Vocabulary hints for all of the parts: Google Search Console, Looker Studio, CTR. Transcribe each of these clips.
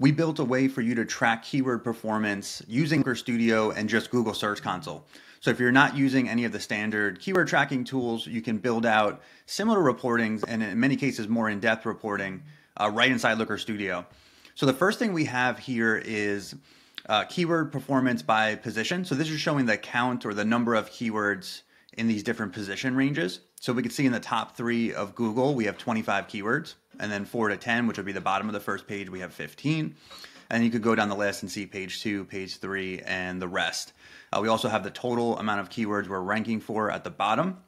We built a way for you to track keyword performance using Looker Studio and just Google Search Console. So if you're not using any of the standard keyword tracking tools, you can build out similar reportings and in many cases more in-depth reporting right inside Looker Studio. So the first thing we have here is keyword performance by position. So this is showing the count or the number of keywords in these different position ranges. So we can see in the top three of Google, we have 25 keywords, and then 4 to 10, which would be the bottom of the first page, we have 15. And you could go down the list and see page 2, page 3, and the rest. We also have the total amount of keywords we're ranking for at the bottom.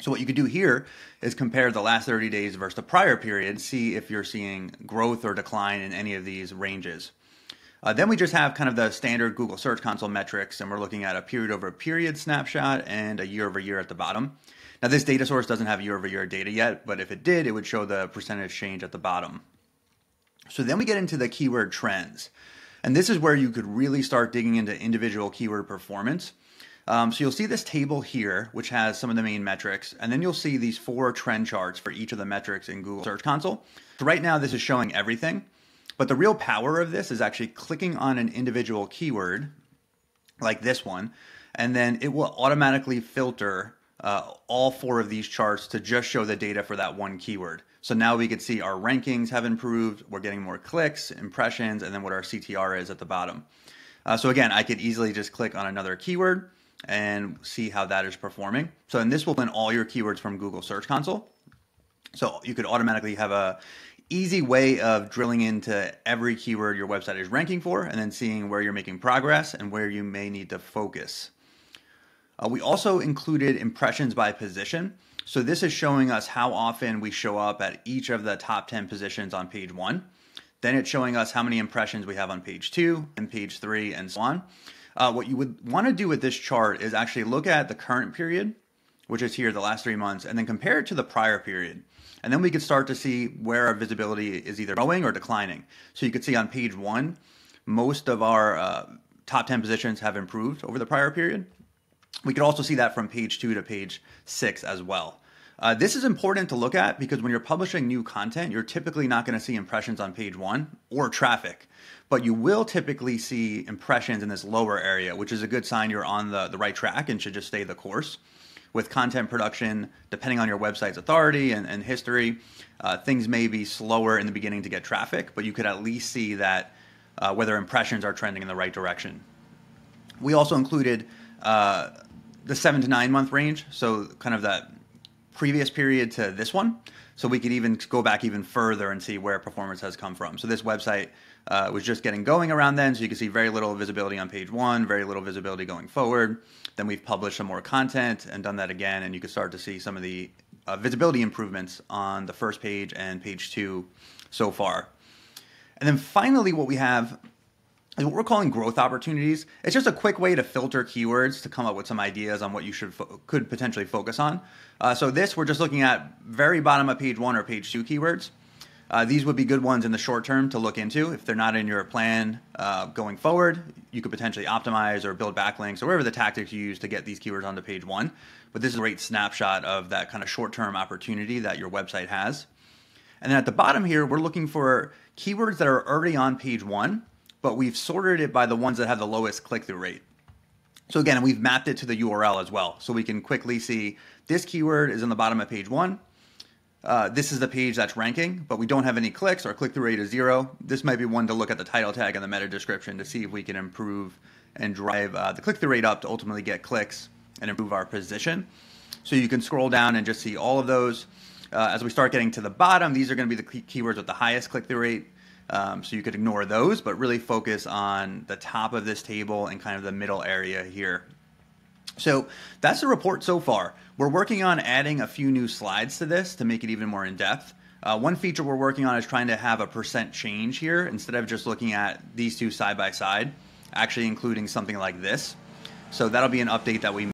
So what you could do here is compare the last 30 days versus the prior period, see if you're seeing growth or decline in any of these ranges. Then we just have kind of the standard Google Search Console metrics, and we're looking at a period over period snapshot and a year over year at the bottom. Now this data source doesn't have year over year data yet, but if it did, it would show the percentage change at the bottom. So then we get into the keyword trends. And this is where you could really start digging into individual keyword performance. So you'll see this table here, which has some of the main metrics, and then you'll see these 4 trend charts for each of the metrics in Google Search Console. So right now this is showing everything. But the real power of this is actually clicking on an individual keyword like this one, and then it will automatically filter all 4 of these charts to just show the data for that one keyword. So now we can see our rankings have improved, we're getting more clicks, impressions, and then what our CTR is at the bottom. So again, I could easily just click on another keyword and see how that is performing. So and this will win all your keywords from Google Search Console. So you could automatically have a easy way of drilling into every keyword your website is ranking for and then seeing where you're making progress and where you may need to focus. We also included impressions by position. So this is showing us how often we show up at each of the top 10 positions on page 1. Then it's showing us how many impressions we have on page 2 and page 3 and so on. What you would want to do with this chart is actually look at the current period, which is here the last 3 months, and then compare it to the prior period. And then we could start to see where our visibility is either growing or declining. So you could see on page 1, most of our top 10 positions have improved over the prior period. We could also see that from page 2 to page 6 as well. This is important to look at because when you're publishing new content, you're typically not going to see impressions on page 1 or traffic, but you will typically see impressions in this lower area, which is a good sign you're on the right track and should just stay the course. With content production, depending on your website's authority and history, things may be slower in the beginning to get traffic, but you could at least see that whether impressions are trending in the right direction. We also included the 7 to 9 month range, so kind of that previous period to this one. So we could even go back even further and see where performance has come from. So this website was just getting going around then, so you can see very little visibility on page 1, very little visibility going forward. Then we've published some more content and done that again, and you can start to see some of the visibility improvements on the first page and page 2 so far. And then finally what we have is what we're calling growth opportunities. It's just a quick way to filter keywords to come up with some ideas on what you could potentially focus on. So this, we're just looking at very bottom of page 1 or page 2 keywords. These would be good ones in the short term to look into. If they're not in your plan going forward, you could potentially optimize or build backlinks or whatever the tactics you use to get these keywords onto page 1. But this is a great snapshot of that kind of short-term opportunity that your website has. And then at the bottom here, we're looking for keywords that are already on page 1, but we've sorted it by the ones that have the lowest click-through rate. So again, we've mapped it to the URL as well. So we can quickly see this keyword is in the bottom of page 1. This is the page that's ranking, but we don't have any clicks. Our click-through rate is 0. This might be one to look at the title tag and the meta description to see if we can improve and drive the click-through rate up to ultimately get clicks and improve our position. So you can scroll down and just see all of those. As we start getting to the bottom, these are going to be the keywords with the highest click-through rate. So you could ignore those, but really focus on the top of this table and kind of the middle area here. So that's the report so far. We're working on adding a few new slides to this to make it even more in-depth. One feature we're working on is trying to have a % change here instead of just looking at these two side by side, actually including something like this. So that'll be an update that we